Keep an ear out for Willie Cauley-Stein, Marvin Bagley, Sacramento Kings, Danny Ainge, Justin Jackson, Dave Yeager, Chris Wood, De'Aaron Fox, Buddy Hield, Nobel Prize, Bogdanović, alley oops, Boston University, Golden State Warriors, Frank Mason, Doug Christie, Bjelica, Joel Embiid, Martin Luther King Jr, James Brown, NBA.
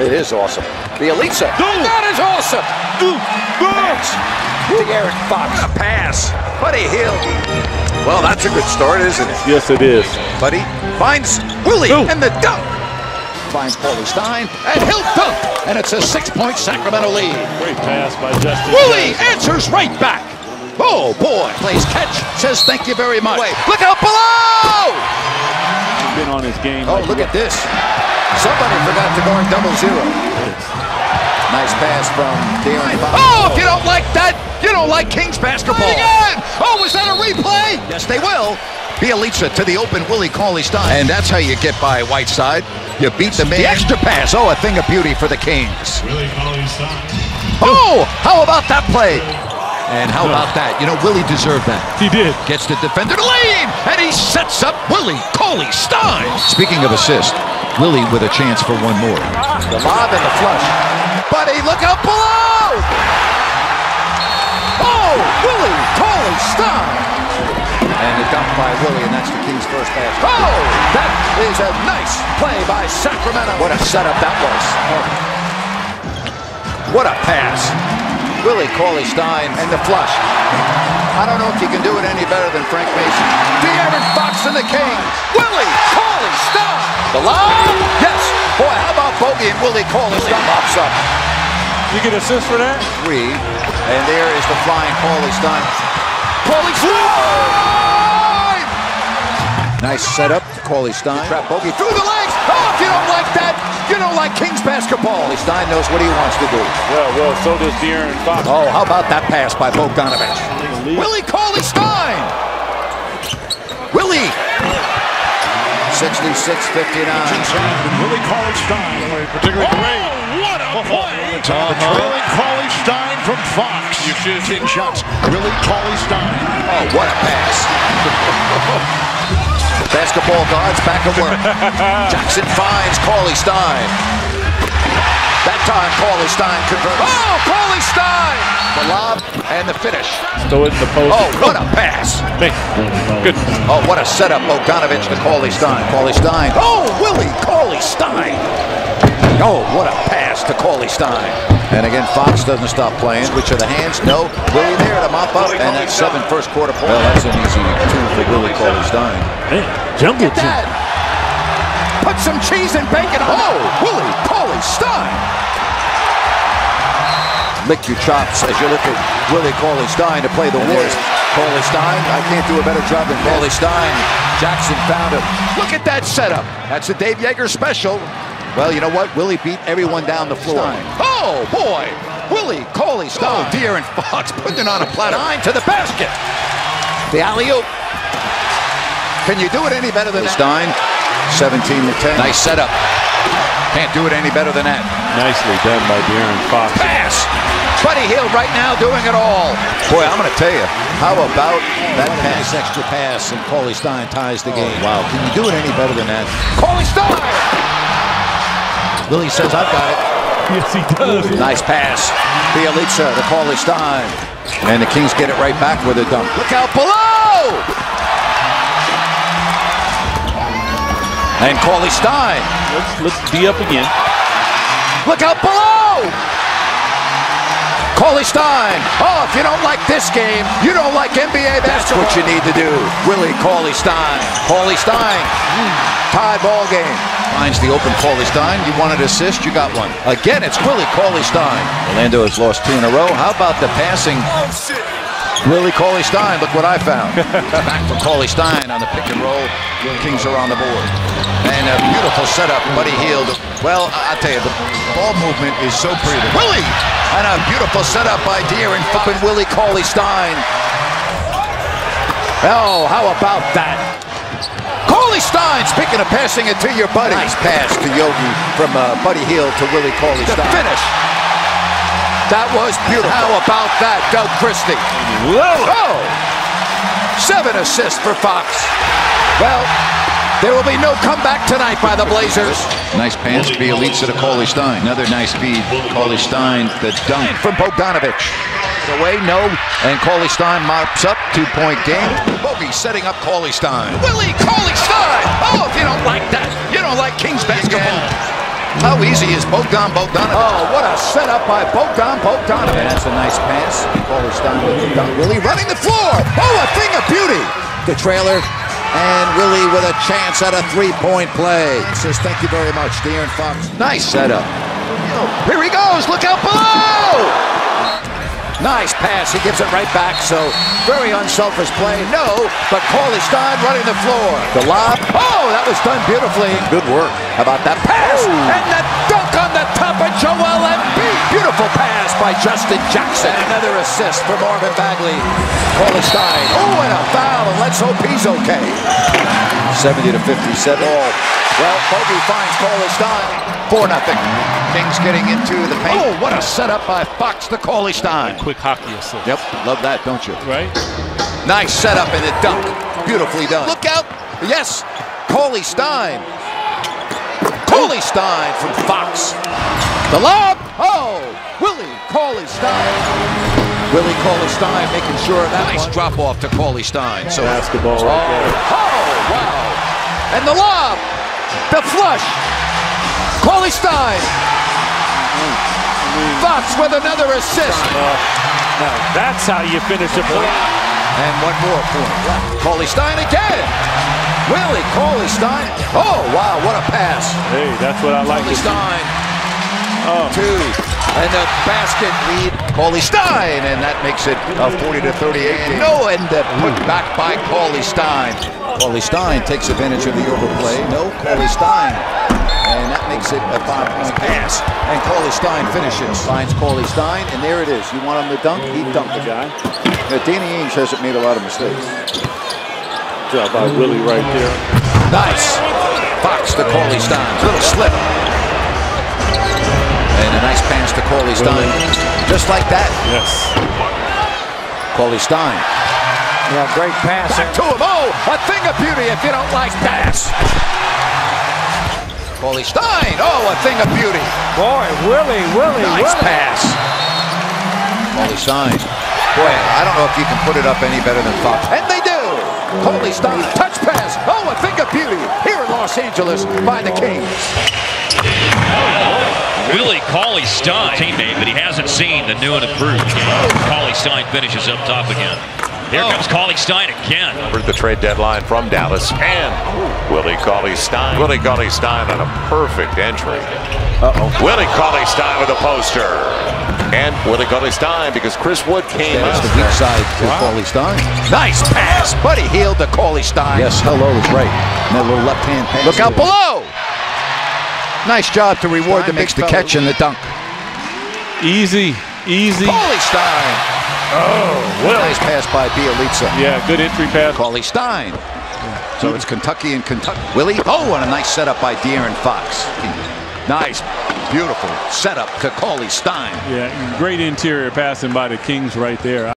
It is awesome. Bjelica. That is awesome. De'Aaron Fox. What a pass. Buddy Hield. Well, that's a good start, isn't it? Yes, it is. Buddy finds Willie and the dunk. Finds Cauley-Stein, and he'll dunk. And it's a 6-point Sacramento lead. Great pass by Justin. Willie answers right back. Oh, boy. Plays catch. Says thank you very much. Wait, look out below. He's been on his game. Oh, look at this. Somebody forgot to guard double zero. Nice pass from De'Aaron Fox. Oh, if you don't like that, you don't like Kings basketball. Oh, was that a replay? Yes, they will. Bjelica to the open Willie Cauley-Stein. And that's how you get by Whiteside. You beat the man. The extra pass. Oh, a thing of beauty for the Kings. Willie Cauley-Stein. Oh, how about that play? And how about that? You know, Willie deserved that. He did. Gets the defender to lane, and he sets up Willie Cauley-Stein. Speaking of assist, Willie with a chance for one more. The lob and the flush. Buddy, look out below! Oh, Willie Cauley-Stein. And the dunk by Willie, and that's the Kings' first pass. Oh, that is a nice play by Sacramento. What a setup that was. What a pass. Willie Cauley-Stein and the flush. I don't know if you can do it any better than Frank Mason. De'Aaron Fox and the Kings. Willie Cauley-Stein. The lob. Yes. Boy, how about Bogey and Willie Cauley-Stein pops up. You get assist for that? Three. And there is the flying Cauley-Stein. Cauley-Stein. Nice setup to Cauley-Stein. Trap Bogey through the legs. Oh, if you don't like that, you don't like Kings basketball. Stein knows what he wants to do. Well, so does De'Aaron Fox. Oh, how about that pass by Bogdanović? Willie Cauley-Stein! Willie! 66-59. Willie Cauley-Stein. What a play! Willie Cauley-Stein from Fox. You shoot 10 shots. Willie Cauley-Stein. Oh, what a pass. Basketball guards back at work. Jackson finds Cauley-Stein. That time Cauley-Stein converts. Oh, Cauley-Stein! The lob and the finish. Throw it in the post. Oh, what a pass! Good. Oh, what a setup. Bogdanović to Cauley-Stein. Cauley-Stein. Oh, Willie Cauley-Stein. Oh, what a pass to Cauley-Stein. And again, Fox doesn't stop playing. Switch of the hands. No. Willie there to mop up. And that's 7 first quarter points. Well, that's an easy two for Willie Cauley-Stein. Look at that. Put some cheese and bacon. Oh, Willie Cauley-Stein. Lick your chops as you look at Willie Cauley-Stein to play the Warriors. Cauley-Stein, I can't do a better job than Cauley-Stein. Jackson found him. Look at that setup. That's a Dave Yeager special. Well, you know what? Willie beat everyone down the floor. Oh, boy. Willie Cauley-Stein. Oh, De'Aaron Fox putting it on a platter. 9 to the basket. The alley-oop. Can you do it any better than that? Stein, 17-10. Nice setup. Can't do it any better than that. Nicely done by De'Aaron Fox. Pass. Buddy Hield right now doing it all. Boy, I'm going to tell you, how about that pass? Nice extra pass, and Cauley-Stein ties the game. Wow, can you do it any better than that? Cauley-Stein! Willie says, I've got it. Yes, he does. Nice pass. Bjelica to Cauley-Stein. And the Kings get it right back with a dunk. Look out below! And Cauley-Stein. Let's be up again. Look out below! Cauley-Stein. Oh, if you don't like this game, you don't like NBA basketball. That's what you need to do. Willie Cauley-Stein. Cauley-Stein. Tie ball game. Finds the open Cauley-Stein. You wanted assist, you got one. Again, it's Willie Cauley-Stein. Orlando has lost 2 in a row. How about the passing? Oh, shit. Willie Cauley-Stein, look what I found. Back for Cauley-Stein on the pick and roll. Kings are on the board. And a beautiful setup, Buddy Hield. Well, I'll tell you, the ball movement is so pretty. Willie! And a beautiful setup by De'Aaron Fox and Willie Cauley-Stein. Oh, how about that? Cauley-Stein, speaking of passing it to your buddy. Nice pass to Yogi from Buddy Hield to Willie Cauley-Stein. The finish. That was beautiful. How about that, Doug Christie? Oh! 7 assists for Fox. Well, there will be no comeback tonight by the Blazers. Nice pass to Bjelica to Cauley-Stein. Another nice feed. Cauley-Stein, the dunk from Bogdanović. Away, no. And Cauley-Stein mops up. 2-point game. Bogey setting up Cauley-Stein. Willie Cauley-Stein! Oh, if you don't like that, you don't like Kings basketball. Yeah. How easy is Bogdanović? Oh, what a setup by Bogdanović. Yeah, that's a nice pass. Cauley-Stein with the dunk. Willie running the floor. Oh, a thing of beauty. The trailer, and Willie with a chance at a three-point play. He says, thank you very much, De'Aaron Fox. Nice setup. Here he goes. Look out below. Nice pass. He gives it right back. So very unselfish play. No, but Cauley-Stein running the floor. The lob. Oh, that was done beautifully. Good work. How about that pass? Ooh. And the dunk on the top of Joel Embiid. Beautiful pass by Justin Jackson. And another assist for Marvin Bagley. Cauley-Stein. Oh, and a foul. And let's hope he's okay. 70 to 57. Oh. Well, Bogey finds Cauley-Stein. 4-0. Kings getting into the paint. Oh, what a setup by Fox to Cauley-Stein. Quick hockey assist. Yep, love that, don't you? Right. Nice setup and a dunk. Beautifully done. Look out. Yes, Cauley-Stein. Cauley-Stein from Fox. The lob. Oh, Willie Cauley-Stein. Willie Cauley-Stein making sure of that. Nice one. Drop off to Cauley-Stein. So basketball right there. Oh, wow. And the lob. The flush. Cauley-Stein. Fox with another assist. Now that's how you finish a play. And one more point. Cauley-Stein again. Willie Cauley-Stein. Oh, wow, what a pass. Hey, that's what I like. Cauley-Stein. Oh. Two. And the basket lead. Cauley-Stein. And that makes it 40 to 38. No, and the put back by Cauley-Stein. Cauley-Stein takes advantage of the overplay. No, Cauley-Stein. And that makes it a 5-point pass. And Cauley-Stein finishes. Finds Cauley-Stein, and there it is. You want him to dunk? He dunked the guy. Now, Danny Ainge hasn't made a lot of mistakes. Good job by Willie right there. Nice. Fox to Cauley-Stein. Little slip. And a nice pass to Cauley-Stein. Just like that. Yes. Cauley-Stein. Yeah, great pass. Back to him. Oh, a thing of beauty if you don't like pass. Cauley-Stein, oh, a thing of beauty. Boy, Willie. Nice pass. Cauley-Stein. Boy, I don't know if you can put it up any better than Fox. And they do. Cauley-Stein, touch pass. Oh, a thing of beauty here in Los Angeles by the Kings. Willie Cauley-Stein, teammate, but he hasn't seen the new and improved. Cauley-Stein finishes up top again. Here comes Cauley-Stein again. Over the trade deadline from Dallas, and Willie Cauley-Stein. Willie Cauley-Stein on a perfect entry. Willie Cauley-Stein with a poster. And Willie Cauley-Stein, because Chris Wood came out. The weak side to Cauley-Stein. Nice pass. Buddy Hield to Cauley-Stein. Yes, hello is right. That little left-hand pass. Look out below. Nice job to reward the mix, the catch, and the dunk. Easy. Cauley-Stein. Oh, well. Nice pass by Bjelica. Yeah, good entry pass. Cauley-Stein. So it's Kentucky and Kentucky. Willie. Oh, and a nice setup by De'Aaron Fox. Nice, beautiful setup to Cauley-Stein. Yeah, great interior passing by the Kings right there.